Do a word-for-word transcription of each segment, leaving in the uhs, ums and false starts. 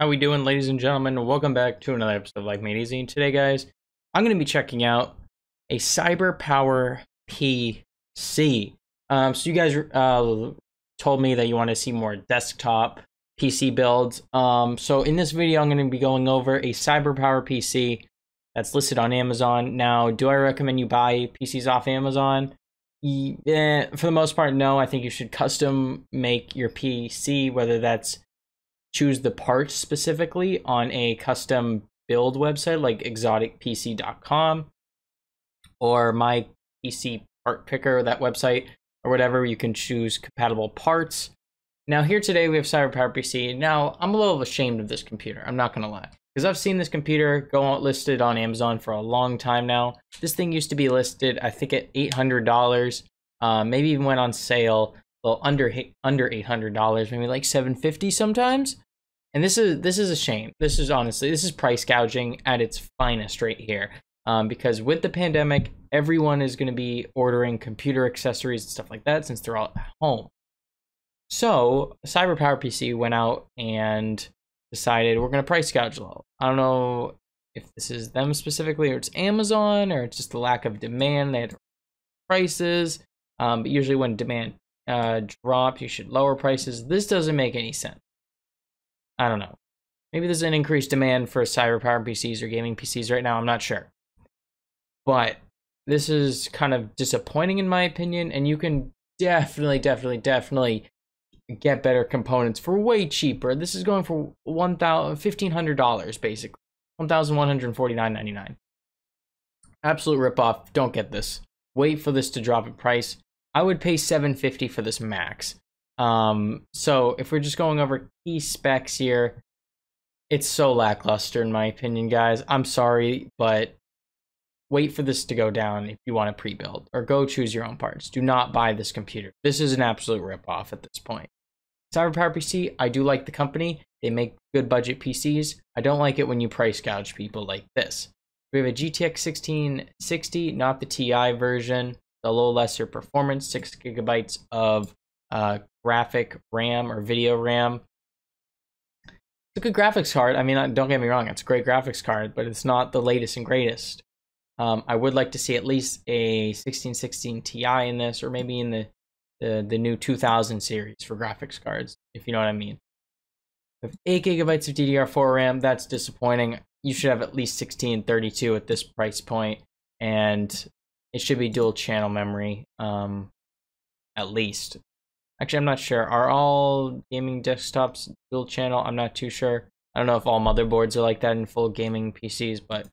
How we doing, ladies and gentlemen? Welcome back to another episode of Life Made Easy. And today, guys, I'm going to be checking out a CyberPowerPC. Um, so you guys uh, told me that you want to see more desktop P C builds. Um, so in this video, I'm going to be going over a CyberPowerPC that's listed on Amazon. Now, do I recommend you buy P Cs off Amazon? Eh, for the most part, no. I think you should custom make your P C, whether that's choose the parts specifically on a custom build website like exotic p c dot com or my P C part picker, that website or whatever. You can choose compatible parts. Now here today we have CyberPowerPC. Now I'm a little ashamed of this computer, I'm not gonna lie, because I've seen this computer go out listed on Amazon for a long time now. This thing used to be listed, I think, at eight hundred dollars, uh, maybe even went on sale well under under eight hundred dollars, maybe like seven fifty sometimes. And this is this is a shame. This is honestly, this is price gouging at its finest right here. Um, because with the pandemic, everyone is going to be ordering computer accessories and stuff like that since they're all at home. So CyberPowerPC went out and decided we're going to price gouge a little. I don't know if this is them specifically or it's Amazon or it's just the lack of demand. They had prices, um, but usually when demand uh, drop, you should lower prices. This doesn't make any sense. I don't know. Maybe there's an increased demand for CyberPowerPCs or gaming P Cs right now. I'm not sure. But this is kind of disappointing in my opinion, and you can definitely, definitely, definitely get better components for way cheaper. This is going for fifteen hundred dollars basically. one thousand one hundred forty-nine ninety-nine. Absolute ripoff. Don't get this. Wait for this to drop in price. I would pay seven fifty for this max. Um, so if we're just going over key specs here, it's so lackluster in my opinion, guys. I'm sorry, but wait for this to go down if you want to pre-build, or go choose your own parts. Do not buy this computer. This is an absolute ripoff at this point. CyberPowerPC, I do like the company. They make good budget P Cs. I don't like it when you price gouge people like this. We have a G T X sixteen sixty, not the T I version. The low lesser performance, six gigabytes of uh, graphic RAM or video RAM. It's a good graphics card. I mean, don't get me wrong, it's a great graphics card, but it's not the latest and greatest. Um, I would like to see at least a sixteen sixteen T I in this, or maybe in the, the, the new two thousand series for graphics cards, if you know what I mean. With eight gigabytes of D D R four RAM, that's disappointing. You should have at least sixteen, thirty-two at this price point, and it should be dual channel memory, um, at least. Actually, I'm not sure. Are all gaming desktops dual channel? I'm not too sure. I don't know if all motherboards are like that in full gaming P Cs, but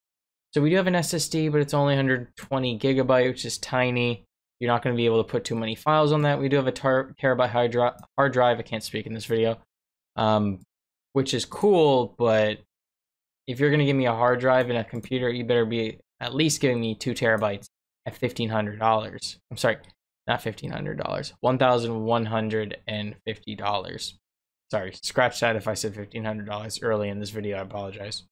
so we do have an S S D, but it's only one hundred twenty gigabyte, which is tiny. You're not going to be able to put too many files on that. We do have a ter terabyte hard, dri hard drive. I can't speak in this video, um, which is cool, but if you're going to give me a hard drive and a computer, you better be at least giving me two terabytes. At fifteen hundred dollars. I'm sorry, not fifteen hundred dollars. one thousand one hundred fifty dollars. Sorry, scratch that if I said fifteen hundred dollars early in this video. I apologize.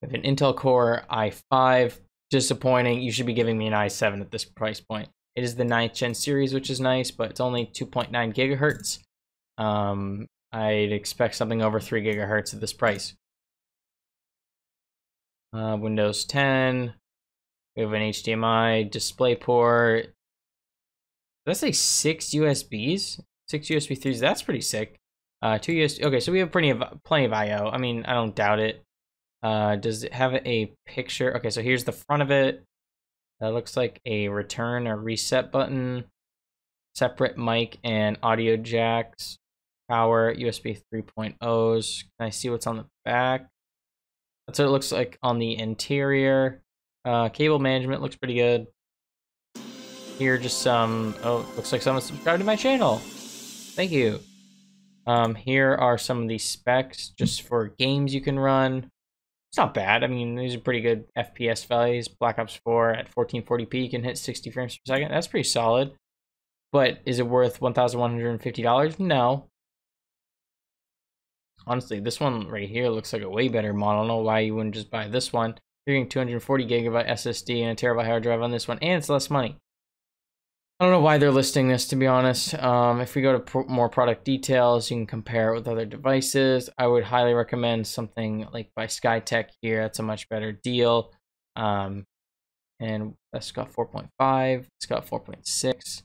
With an Intel Core i five, disappointing. You should be giving me an i seven at this price point. It is the ninth gen series, which is nice, but it's only two point nine gigahertz. Um, I'd expect something over three gigahertz at this price. Uh, Windows ten. We have an H D M I, DisplayPort. Did I say six U S Bs? Six U S B threes, that's pretty sick. Uh, two U S B, okay, so we have plenty of, plenty of I O. I mean, I don't doubt it. Uh, does it have a picture? Okay, so here's the front of it. That looks like a return or reset button. Separate mic and audio jacks. Power, U S B three point ohs. Can I see what's on the back? That's what it looks like on the interior. Uh, cable management looks pretty good. Here, just some. Oh, looks like someone subscribed to my channel. Thank you. Um, here are some of these specs just for games you can run. It's not bad. I mean, these are pretty good F P S values. Black Ops four at fourteen forty p, you can hit sixty frames per second. That's pretty solid. But is it worth one thousand one hundred fifty dollars? No. Honestly, this one right here looks like a way better model. I don't know why you wouldn't just buy this one. You're getting two hundred forty gigabyte S S D and a terabyte hard drive on this one, and it's less money. I don't know why they're listing this, to be honest. Um, if we go to pro more product details, you can compare it with other devices. I would highly recommend something like by SkyTech here. That's a much better deal. Um, and that's got four point five, it's got four point six.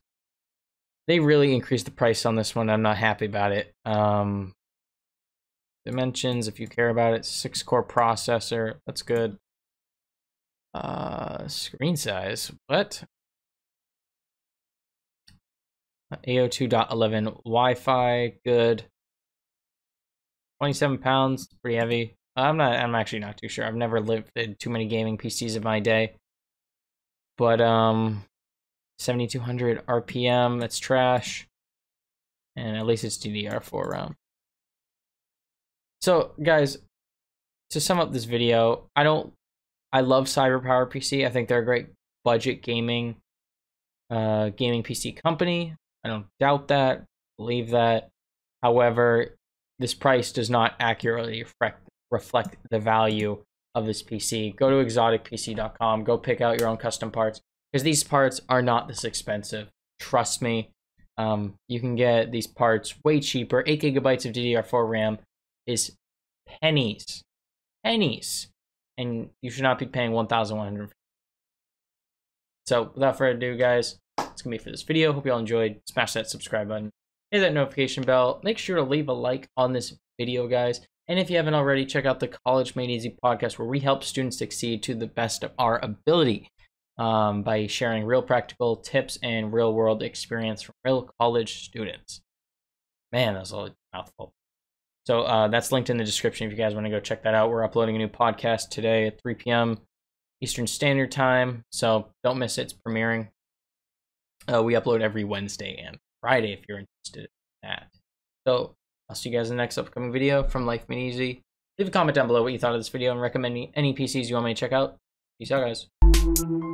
They really increased the price on this one. I'm not happy about it. Um, dimensions, if you care about it, six core processor, that's good. Uh, screen size, what? A O two point eleven Wi-Fi, good. twenty-seven pounds, pretty heavy. I'm not, I'm actually not too sure. I've never lifted too many gaming P Cs in my day. But, um, seventy-two hundred R P M, that's trash. And at least it's D D R four RAM. So, guys, to sum up this video, I don't, I love CyberPowerPC. I think they're a great budget gaming, uh, gaming P C company. I don't doubt that, believe that. However, this price does not accurately reflect, reflect the value of this P C. Go to exotic p c dot com, go pick out your own custom parts, because these parts are not this expensive. Trust me, um, you can get these parts way cheaper. Eight gigabytes of D D R four RAM is pennies, pennies, and you should not be paying one thousand one hundred dollars. So without further ado, guys, that's gonna be it for this video. Hope you all enjoyed. Smash that subscribe button, hit that notification bell. Make sure to leave a like on this video, guys. And if you haven't already, check out the College Made Easy podcast, where we help students succeed to the best of our ability um, by sharing real practical tips and real world experience from real college students. Man, that's a mouthful. So uh, that's linked in the description if you guys want to go check that out. We're uploading a new podcast today at three p m Eastern Standard Time, so don't miss it. It's premiering. Uh, we upload every Wednesday and Friday if you're interested in that. So I'll see you guys in the next upcoming video from Life Made Easy. Leave a comment down below what you thought of this video and recommend me any P Cs you want me to check out. Peace out, guys.